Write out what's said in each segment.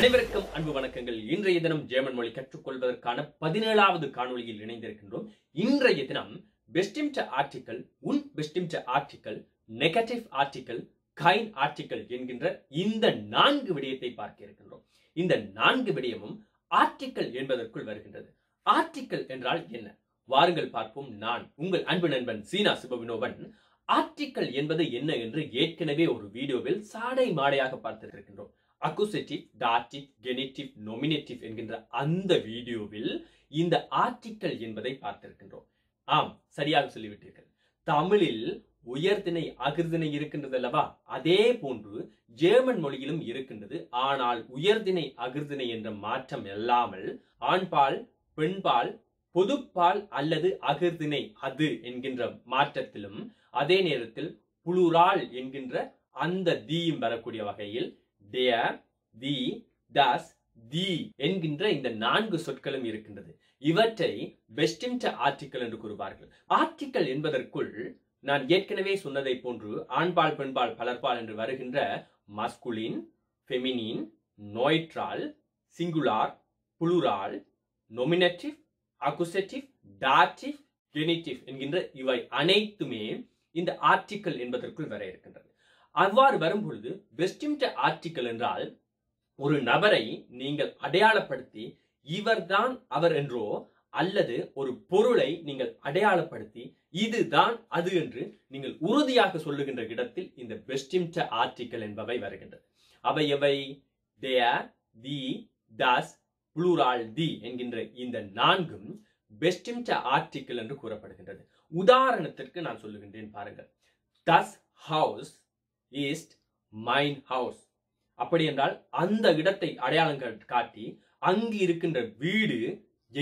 அனைவருக்கும் அன்பு வணக்கங்கள். இன்றைய தினம் ஜெர்மன் மொழி கற்றுக்கொள்வதற்கான 17வது காணொளியில் இணைந்திருக்கின்றோம். இன்றைய தினம் பெஸ்டிம்ட் ஆர்டிகல், உன் பெஸ்டிம்ட் ஆர்டிகல், நெகட்டிவ் ஆர்டிகல், கைன் ஆர்டிகல் என்கின்ற இந்த 4 விடயத்தை பார்க்க இருக்கின்றோம். இந்த 4 விடயமும் ஆர்டிகல் என்பதற்குள் வருகின்றது. ஆர்டிகல் என்றால் என்ன? வாருங்கள் பார்ப்போம். நான் உங்கள் அன்பு நண்பன் S.Shivavinoban. ஆர்டிகல் என்பது என்ன என்று ஏற்கனவே ஒரு வீடியோவில் சாடை மாடையாக பார்த்திருக்கின்றோம். Akkusativ, Dativ, Genitiv, Nominativ என்கின்ற அந்த வீடியோவில் இந்த ஆர்டிகல் என்பதை பார்த்திருக்கின்றோம். ஆம், சரியாக சொல்லிவிட்டீர்கள். தமிழில் உயர்திணை அகிர்திணை இருக்கின்றது அல்லவா, அதே போன்று ஜெர்மன் மொழியிலும் இருக்கின்றது. ஆனால் உயர்திணை அகிர்திணை என்ற மாற்றம் இல்லாமல் ஆண்பால், பெண்பால், பொதுப்பால் அல்லது அகிர்திணை அது என்கின்ற மாற்றத்திலும் அதே நேரத்தில் புளூரால் என்கின்ற அந்த தீயும் வரக்கூடிய வகையில் der, die, das, die என்கின்ற இந்த 4 சொற்களும் இருக்கின்றது. இவற்றை பெஸ்டிம்ட் ஆர்டிகல் என்று கூறுவார்கள். ஆர்டிகல் என்பதற்குள் நான் ஏற்கனவே சொன்னதை போன்று ஆண்பால், பெண்பால், பலர்பால் என்று வருகின்ற masculine, feminine, neutral, singular, plural, nominative, accusative, dative, genitive என்கின்ற இவை அனைத்துமே இந்த ஆர்டிகல் என்பதற்குள் வர இருக்கின்றது. அவ்வாறு வரும்பொழுது பெஸ்டிம்ட் ஆர்டிகல் என்றால் ஒரு நபரை நீங்கள் அடையாளப்படுத்தி இவர்தான் அவர் என்றோ அல்லது ஒரு பொருளை நீங்கள் அடையாளப்படுத்தி இதுதான் அது என்று நீங்கள் உறுதியாக சொல்லுகின்ற இடத்தில் இந்த பெஸ்டிம்ட் ஆர்டிகல் என்பவை வருகின்றது. அவை எவை? der, die, das, plural, die என்கின்ற இந்த 4 பெஸ்டிம்ட் ஆர்டிகல் என்று கூறப்படுகின்றது. உதாரணத்திற்கு நான் சொல்லுகின்றேன், பாருங்கள். das Haus is mein Haus. அப்படி என்றால் அந்த இடத்தை அடையாளங்கள் காட்டி அங்கு இருக்கின்ற வீடு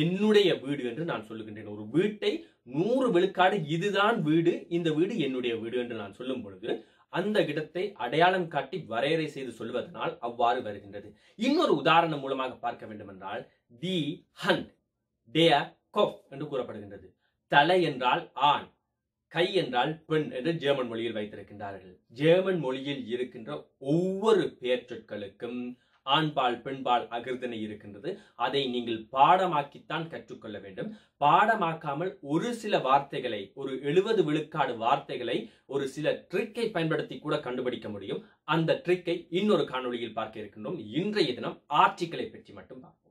என்னுடைய வீடு என்று நான் சொல்லுகின்றேன். ஒரு வீட்டை 100 விழுக்காடு இதுதான் வீடு, இந்த வீடு என்னுடைய வீடு என்று நான் சொல்லும் பொழுது அந்த இடத்தை அடையாளம் காட்டி வரையறை செய்து சொல்வதனால் அவ்வாறு வருகின்றது. இன்னொரு உதாரணம் மூலமாக பார்க்க வேண்டும் என்றால் தி ஹண்ட், der Kopf என்று கூறப்படுகின்றது. தலை என்றால் ஆண், கை என்றால் பெண் என்று ஜெர்மன் மொழியில் வைத்திருக்கின்றார்கள். ஜெர்மன் மொழியில் இருக்கின்ற ஒவ்வொரு பெயர் சொற்களுக்கும் ஆண்பால், பெண்பால் அகிர்தனை இருக்கின்றது. அதை நீங்கள் பாடமாக்கித்தான் கற்றுக்கொள்ள வேண்டும். பாடமாக்காமல் ஒரு சில வார்த்தைகளை, ஒரு 70 விழுக்காடு வார்த்தைகளை ஒரு சில ட்ரிக்கை பயன்படுத்தி கூட கண்டுபிடிக்க முடியும். அந்த ட்ரிக்கை இன்னொரு காணொளியில் பார்க்க இருக்கின்றோம். இன்றைய தினம் ஆர்டிகளை பற்றி மட்டும் பார்ப்போம்.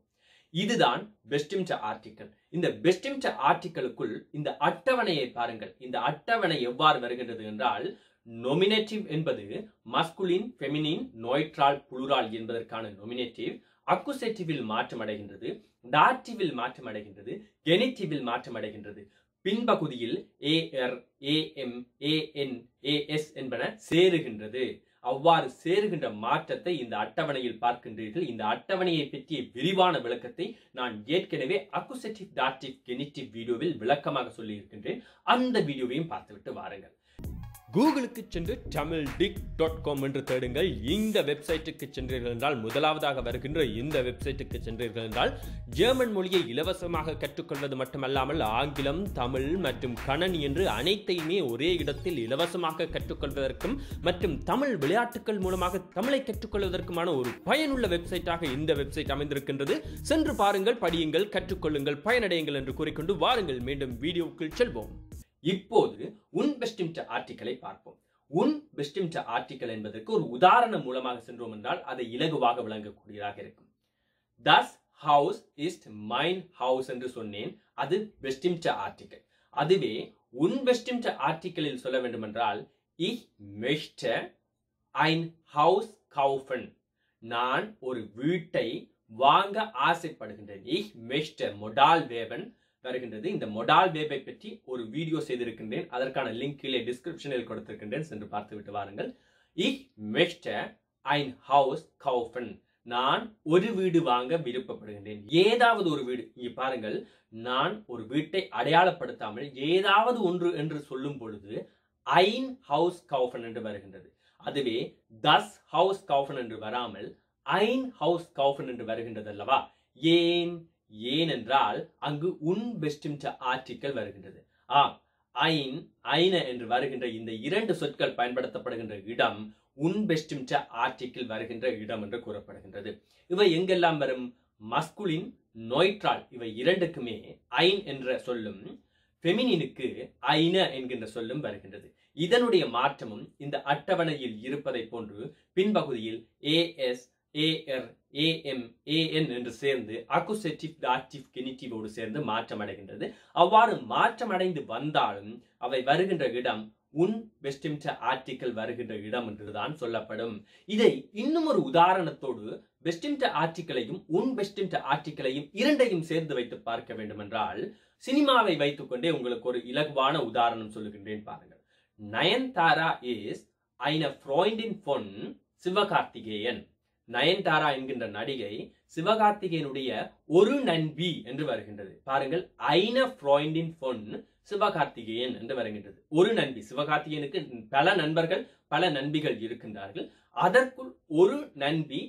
இதுதான் பெஸ்டிம்ட் ஆர்டிகல். இந்த பெஸ்டிம்ட் ஆர்டிகலுக்குள் இந்த அட்டவணையை பாருங்கள். இந்த அட்டவணை எவ்வாறு வருகின்றது என்றால் நொமினேட்டிவ் என்பது மஸ்குலின், ஃபெமினின், நோய்ட்ரால், புளுரால் என்பதற்கான நொமினேட்டிவ். அக்குசேட்டிவில் மாற்றமடைகின்றது, டாட்டிவில் மாற்றமடைகின்றது, கெனிட்டிவில் மாற்றமடைகின்றது. பின்பகுதியில் ஏர், ஏஎம், ஏஎன், ஏஎஸ் என்பன சேருகின்றது. அவ்வாறு சேருகின்ற மாற்றத்தை இந்த அட்டவணையில் பார்க்கின்றீர்கள். இந்த அட்டவணையை பற்றிய விரிவான விளக்கத்தை நான் ஏற்கனவே அக்குசேட்டிவ், டாட்டிவ், கெனிட்டிவ் வீடியோவில் விளக்கமாக சொல்லியிருக்கின்றேன். அந்த வீடியோவையும் பார்த்துவிட்டு வாருங்கள். கூகுளுக்கு சென்று tamildict.com என்று தேடுங்கள். இந்த வெப்சைட்டுக்கு சென்றீர்கள் என்றால், முதலாவதாக வருகின்ற இந்த வெப்சைட்டுக்கு சென்றீர்கள் என்றால், ஜெர்மன் மொழியை இலவசமாக கற்றுக்கொள்வது மட்டுமல்லாமல் ஆங்கிலம், தமிழ் மற்றும் கணனி என்று அனைத்தையுமே ஒரே இடத்தில் இலவசமாக கற்றுக்கொள்வதற்கும் மற்றும் தமிழ் விளையாட்டுக்கள் மூலமாக தமிழை கற்றுக்கொள்வதற்குமான ஒரு பயனுள்ள வெப்சைட்டாக இந்த வெப்சைட் அமைந்திருக்கின்றது. சென்று பாருங்கள், படியுங்கள், கற்றுக்கொள்ளுங்கள், பயனடையுங்கள் என்று கூறிக்கொண்டு வாருங்கள், மீண்டும் வீடியோவுக்குள் செல்வோம். இப்போது உன் பெஸ்டிம்ட் ஆர்டிகலை பார்ப்போம். உன் பெஸ்டிம்ட் ஆர்டிகல் என்பதற்கு ஒரு உதாரணம் மூலமாக சென்றோம் என்றால் அதை இலகுவாக விளங்கக்கூடியதாக இருக்கும். das Haus ist mein Haus என்று சொன்னேன். அது பெஸ்டிம்ட் ஆர்டிகல். அதுவே உன் பெஸ்டிம்ட் ஆர்டிகலில் சொல்ல வேண்டும் என்றால் ich möchte ein Haus kaufen. நான் ஒரு வீட்டை வாங்க ஆசைப்படுகின்றேன். ich möchte modal verben வருகின்றது. இந்த மொடால் வேபை பற்றி ஒரு வீடியோ செய்திருக்கின்றேன். அதற்கான லிங்க் கீழே டிஸ்கிரிப்ஷனில் கொடுத்திருக்கின்றேன். சென்று பார்த்து விட்டு வாருங்கள். Ich möchte ein Haus kaufen. நான் ஒரு வீடு வாங்க விருப்பப்படுகின்றேன். ஏதாவது ஒரு வீடு. இங்கே பாருங்கள், நான் ஒரு வீட்டை அடையாளப்படுத்தாமல் ஏதாவது ஒன்று என்று சொல்லும் பொழுது ein Haus kaufen என்று வருகின்றது. அதுவே das Haus kaufen என்று வராமல் ein Haus kaufen என்று வருகின்றது அல்லவா. ஏன்? ஏனென்றால் அங்கு உன் பெஸ்டிம்ட் ஆர்டிகல் வருகின்றது. ஐன், ஐன என்று வருகின்ற இந்த 2 சொற்கள் பயன்படுத்தப்படுகின்ற இடம் unbestimmte article வருகின்ற இடம் என்று கூறப்படுகின்றது. இவை எங்கெல்லாம் வரும்? மஸ்குலின், நோய்ட்ரால் இவை இரண்டுக்குமே ஐன் என்ற சொல்லும் ஃபெமினினுக்கு ஐன என்கின்ற சொல்லும் வருகின்றது. இதனுடைய மாற்றமும் இந்த அட்டவணையில் இருப்பதை போன்று பின்பகுதியில் AS, AR, AM, AN என்று சேர்ந்து அக்குசேட்டிவ், டாட்டிவ், கெனிட்டிவோடு சேர்ந்து மாற்றமடைகின்றது. அவ்வாறு மாற்றமடைந்து வந்தாலும் அவை வருகின்ற இடம் உன் பெஸ்டிம்ட ஆர்டிக்கல் வருகின்ற இடம் என்றுதான் சொல்லப்படும். இதை இன்னும் ஒரு உதாரணத்தோடு பெஸ்டிம்ட ஆர்டிக்கலையும் உன் பெஸ்டிம்ட ஆர்டிக்கலையும் இரண்டையும் சேர்ந்து வைத்து பார்க்க வேண்டுமென்றால் சினிமாவை வைத்துக்கொண்டே உங்களுக்கு ஒரு இலகுவான உதாரணம் சொல்லுகின்றேன் பாருங்கள். நயன்தாரா இஸ் ஐன ஃப்ராய்டின் பொன் சிவகார்த்திகேயன். நயன்தாரா என்கின்ற நடிகை சிவகார்த்திகேயனுடைய ஒரு நண்பி என்று வருகின்றது. பாருங்கள், ஐன ஃப்ராய்டின் பொன் சிவகார்த்திகேயன் என்று வருகின்றது. ஒரு நண்பி, சிவகார்த்திகேயனுக்கு பல நண்பர்கள் பல நண்பிகள் இருக்கின்றார்கள். அதற்குள் ஒரு நண்பி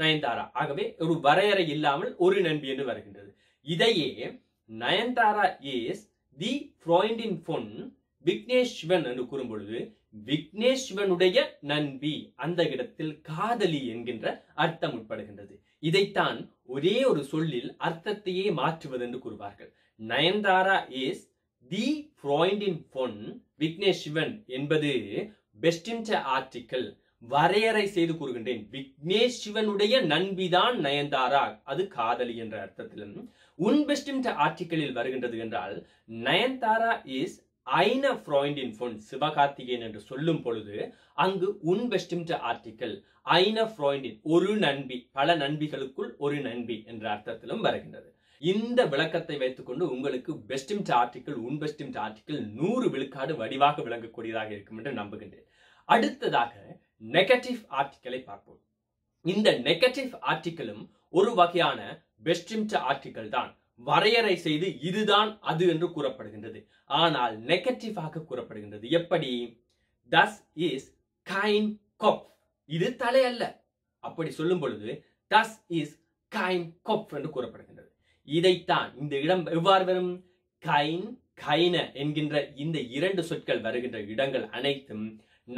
நயன்தாரா. ஆகவே ஒரு வரையறை இல்லாமல் ஒரு நண்பி என்று வருகின்றது. இதையே நயன்தாரா இஸ் தி ஃப்ராய்டின் பொன் விக்னேஷ்வன் என்று கூறும்பொழுது விக்னேஷ்வனுடைய நண்பி, அந்த இடத்தில் காதலி என்கின்ற அர்த்தம் உட்படுகின்றது. இதைத்தான் ஒரே ஒரு சொல்லில் அர்த்தத்தையே மாற்றுவது என்று கூறுவார்கள். நயன்தாரா இஸ் தி ஃப்ராய்டின் பொன் விக்னேஷ்வன் என்பது பெஸ்டிம்ட ஆர்டிக்கல். வரையறை செய்து கூறுகின்றேன், விக்னேஷ்வனுடைய நண்பிதான் நயன்தாரா, அது காதலி என்ற அர்த்தத்திலும். உன் பெஸ்டிம்ட ஆர்டிக்கலில் வருகின்றது என்றால் நயன்தாரா இஸ் ஐன ஃப்ராய்டின் பொன் சிவகார்த்திகேயன் என்று சொல்லும் பொழுது அங்கு உன் பெஸ்டிம்ட ஆர்டிக்கல் ஐன ஃப்ராய்டின் ஒரு நண்பி, பல நண்பிகளுக்குள் ஒரு நண்பி என்ற அர்த்தத்திலும் வருகின்றது. இந்த விளக்கத்தை வைத்துக்கொண்டு உங்களுக்கு பெஸ்டிம்ட ஆர்டிக்கல், உன் பெஸ்டிம்ட ஆர்டிக்கல் 100 விழுக்காடு வடிவாக விளங்கக்கூடியதாக இருக்கும் என்று நம்புகின்றேன். அடுத்ததாக நெகட்டிவ் ஆர்டிக்கலை பார்ப்போம். இந்த நெகட்டிவ் ஆர்டிக்கலும் ஒரு வகையான பெஸ்டிம்ட ஆர்டிக்கல் தான். வரையறை செய்து இதுதான் அது என்று கூறப்படுகின்றது. ஆனால் நெகட்டிவாக கூறப்படுகின்றது. எப்படி? தஸ் இஸ் கைன் கோப், இது தலை அல்ல. அப்படி சொல்லும் பொழுது தஸ் இஸ் கைன் கோப் என்று கூறப்படுகின்றது. இதைத்தான் இந்த இடம் எவ்வாறு வரும்? கைன், கைன என்கின்ற இந்த இரண்டு சொற்கள் வருகின்ற இடங்கள் அனைத்தும்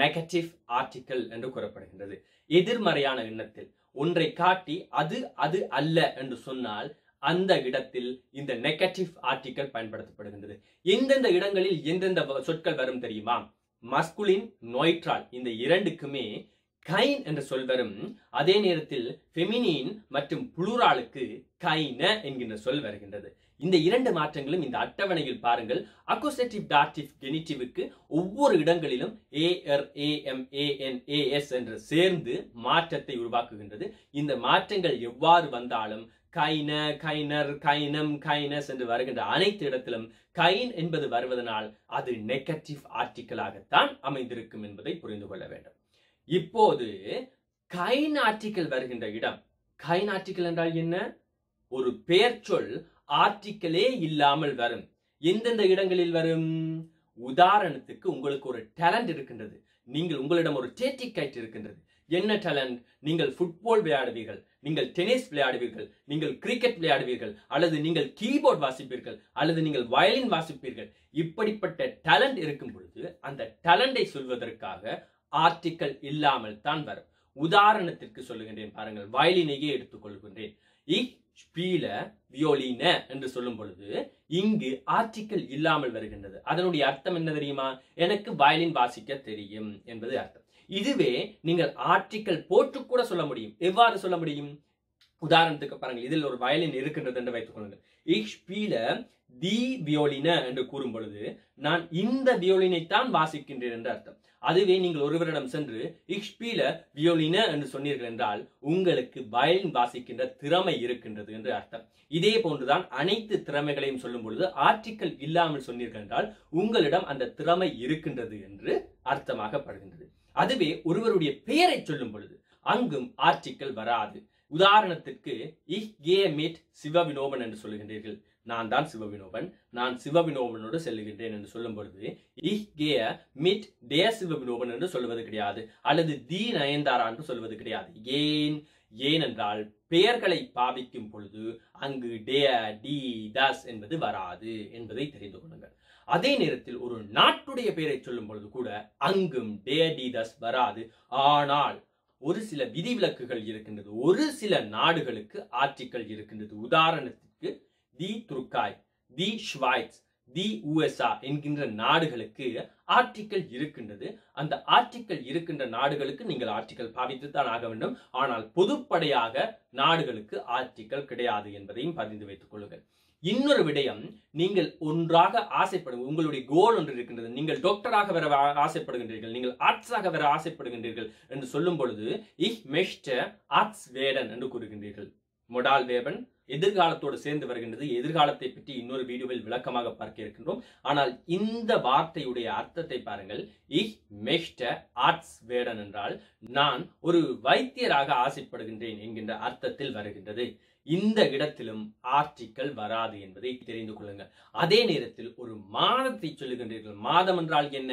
நெகட்டிவ் ஆர்டிக்கல் என்று கூறப்படுகின்றது. எதிர்மறையான எண்ணத்தில் ஒன்றை காட்டி அது அது அல்ல என்று சொன்னால் அந்த இடத்தில் இந்த நெகட்டிவ் ஆர்டிக்கல் பயன்படுத்தப்படுகின்றது. எந்தெந்த இடங்களில் எந்தெந்த சொற்கள் வரும் தெரியுமா? மஸ்குலின், நோய்ட்ரால் இந்த இரண்டுக்குமே கைன் என்ற சொல் வரும். அதே நேரத்தில் ஃபெமினின் மற்றும் புளூராலுக்கு கைன என்கின்ற சொல் வருகின்றது. இந்த இரண்டு மாற்றங்களும் இந்த அட்டவணையில் பாருங்கள். அக்குசேட்டிவ், டாட்டிவ், கெனிட்டிவுக்கு ஒவ்வொரு இடங்களிலும் AR, AM, AN, AS என்று சேர்ந்து மாற்றத்தை உருவாக்குகின்றது. இந்த மாற்றங்கள் எவ்வாறு வந்தாலும் கைன, கைனர், கைனம், கைனஸ் என்று வருகின்ற அனைத்து இடத்திலும் கைன் என்பது வருவதனால் அது நெகட்டிவ் ஆர்டிக்கலாகத்தான் அமைந்திருக்கும் என்பதை புரிந்து கொள்ள வேண்டும். இப்போது கைன் ஆர்டிக்கல் வருகின்ற இடம். கைன் ஆர்டிக்கல் என்றால் என்ன? ஒரு பெயர் சொல் ஆர்டிக்கலே இல்லாமல் வரும். எந்தெந்த இடங்களில் வரும்? உதாரணத்துக்கு உங்களுக்கு ஒரு டேலண்ட் இருக்கின்றது. நீங்கள் உங்களிடம் ஒரு டேட்டிக்கைட் இருக்கின்றது. என்ன டேலண்ட்? நீங்கள் ஃபுட்பால் விளையாடுவீர்கள், நீங்கள் டென்னிஸ் விளையாடுவீர்கள், நீங்கள் கிரிக்கெட் விளையாடுவீர்கள், அல்லது நீங்கள் கீபோர்ட் வாசிப்பீர்கள், அல்லது நீங்கள் வயலின் வாசிப்பீர்கள். இப்படிப்பட்ட டேலண்ட் இருக்கும் பொழுது அந்த டேலண்டை சொல்வதற்காக ஆர்டிக்கல் இல்லாமல் தான் வரும். உதாரணத்திற்கு சொல்லுகின்றேன் பாருங்கள். வயலினையே எடுத்துக்கொள்கின்றேன். இக் ஸ்பீல வியோலின என்று சொல்லும் பொழுது இங்கு ஆர்டிக்கல் இல்லாமல் வருகின்றது. அதனுடைய அர்த்தம் என்ன தெரியுமா? எனக்கு வயலின் வாசிக்க தெரியும் என்பது அர்த்தம். இதுவே நீங்கள் ஆர்டிக்கல் போட்டு கூட சொல்ல முடியும். எவ்வாறு சொல்ல முடியும்? உதாரணத்துக்கு பாருங்கள், இதில் ஒரு வயலின் இருக்கின்றது என்று வைத்துக் கொள்ளுங்கள். இக் ஸ்பீல தி வியோலின என்று கூறும் பொழுது நான் இந்த வியோலினைத்தான் வாசிக்கின்றேன் என்று அர்த்தம். அதுவே நீங்கள் ஒருவரிடம் சென்று இக் ஸ்பீல வியோலின என்று சொன்னீர்கள் என்றால் உங்களுக்கு வயலின் வாசிக்கின்ற திறமை இருக்கின்றது என்று அர்த்தம். இதே போன்றுதான் அனைத்து திறமைகளையும் சொல்லும் பொழுது ஆர்டிக்கல் இல்லாமல் சொன்னீர்கள் என்றால் உங்களிடம் அந்த திறமை இருக்கின்றது என்று அர்த்தமாகப்படுகின்றது. அதுவே ஒருவருடைய பெயரை சொல்லும் பொழுது அங்கும் ஆர்டிக்கல் வராது. உதாரணத்திற்கு இக் கே மீட் சிவவினோபன் என்று சொல்லுகின்றீர்கள். நான் தான் சிவவினோபன், நான் சிவவினோபனோடு செல்லுகின்றேன் என்று சொல்லும் பொழுது இக் கே மீட் டே சிவவினோபன் என்று சொல்வது கிடையாது, அல்லது தி நயன்தாரா என்று சொல்வது கிடையாது. ஏன்? ஏனென்றால் பெயர்களை பாவிக்கும் பொழுது அங்கு டே, டி, தஸ் என்பது வராது என்பதை தெரிந்து கொள்ளுங்கள். அதே நேரத்தில் ஒரு நாட்டுடைய பெயரை சொல்லும் பொழுது கூட அங்கும் டேடிதஸ் வராது. ஆனால் ஒரு சில விதிவிலக்குகள் இருக்கின்றது. ஒரு சில நாடுகளுக்கு ஆர்டிக்கல் இருக்கின்றது. உதாரணத்துக்கு தி துருக்காய், தி ஸ்வைட்ஸ், தி USA என்கின்ற நாடுகளுக்கு ஆர்டிக்கல் இருக்கின்றது. அந்த ஆர்டிக்கல் இருக்கின்ற நாடுகளுக்கு நீங்கள் ஆர்டிக்கல் பாவித்துத்தான் ஆக வேண்டும். ஆனால் பொதுப்படையாக நாடுகளுக்கு ஆர்டிக்கல் கிடையாது என்பதையும் பதிந்து வைத்துக் கொள்ளுங்கள். இன்னொரு விடயம், நீங்கள் ஒன்றாக ஆசைப்படும் உங்களுடைய கோல் ஒன்று இருக்கின்றது. நீங்கள் டாக்டராக வர ஆசைப்படுகின்றீர்கள், நீங்கள் ஆர்ட்ஸாக வர ஆசைப்படுகின்றீர்கள் என்று சொல்லும் பொழுது இஹ் மெஷ்ட ஆர்ட்ஸ் வேடன் என்று கூறுகின்றீர்கள். மொடால் வேபன் எதிர்காலத்தோடு சேர்ந்து வருகின்றது. எதிர்காலத்தை பற்றி இன்னொரு வீடியோவில் விளக்கமாக பார்க்க இருக்கின்றோம். ஆனால் இந்த வார்த்தையுடைய அர்த்தத்தை பாருங்கள். இஹ் மெஷ்ட ஆர்ட்ஸ் வேடன் என்றால் நான் ஒரு வைத்தியராக ஆசைப்படுகின்றேன் என்கின்ற அர்த்தத்தில் வருகின்றது. இந்த இடத்திலும் ஆர்டிக்கல் வராது என்பதை தெரிந்து கொள்ளுங்கள். அதே நேரத்தில் ஒரு மாதத்தை சொல்லுகின்றீர்கள். மாதம் என்றால் என்ன?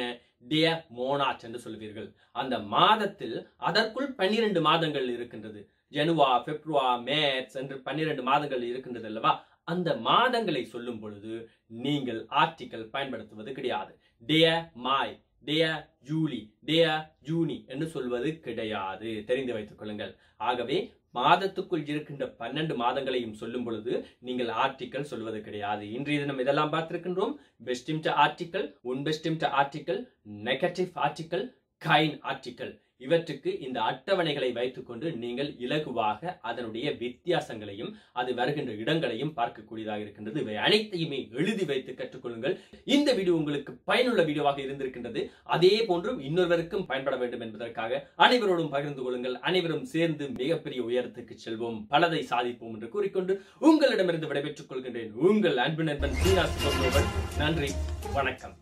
டிய மோனாட் என்று சொல்வீர்கள். அந்த மாதத்தில் அதற்குள் 12 மாதங்கள் இருக்கின்றது. ஜனுவா, பிப்ரவா, மேட்ஸ் என்று 12 மாதங்கள் இருக்கின்றது அல்லவா? அந்த மாதங்களை சொல்லும் பொழுது நீங்கள் ஆர்டிக்கல் பயன்படுத்துவது கிடையாது. டிய மாய், டிய ஜூலி, டிய ஜூனி என்று சொல்வது கிடையாது. தெரிந்து வைத்துக் கொள்ளுங்கள். ஆகவே மாதத்துக்குள் இருக்கின்ற 12 மாதங்களையும் சொல்லும் பொழுது நீங்கள் ஆர்டிக்கல் சொல்வது கிடையாது. இன்றைய தினம் இதெல்லாம் பார்த்திருக்கின்றோம். பெஸ்டிம்ட ஆர்டிக்கல், உன்பெஸ்டிம்ட ஆர்டிக்கல், நெகட்டிவ் ஆர்டிக்கல், கைன் ஆர்டிக்கல். இவற்றுக்கு இந்த அட்டவணைகளை வைத்துக்கொண்டு நீங்கள் இலகுவாக அதனுடைய வித்தியாசங்களையும் அது வருகின்ற இடங்களையும் பார்க்கக்கூடியதாக இருக்கின்றது. இவை அனைத்தையுமே எழுதி வைத்து கற்றுக்கொள்ளுங்கள். இந்த வீடியோ உங்களுக்கு பயனுள்ள வீடியோவாக இருந்திருக்கின்றது. அதே போன்றும் இன்னொருவருக்கும் பயன்பட வேண்டும் என்பதற்காக அனைவரோடும் பகிர்ந்து கொள்ளுங்கள். அனைவரும் சேர்ந்து மிகப்பெரிய உயரத்துக்கு செல்வோம், பலதை சாதிப்போம் என்று கூறிக்கொண்டு உங்களிடமிருந்து விடைபெற்றுக் கொள்கின்றேன். உங்கள் அன்பு நண்பன் சீனா சிவன். நன்றி, வணக்கம்.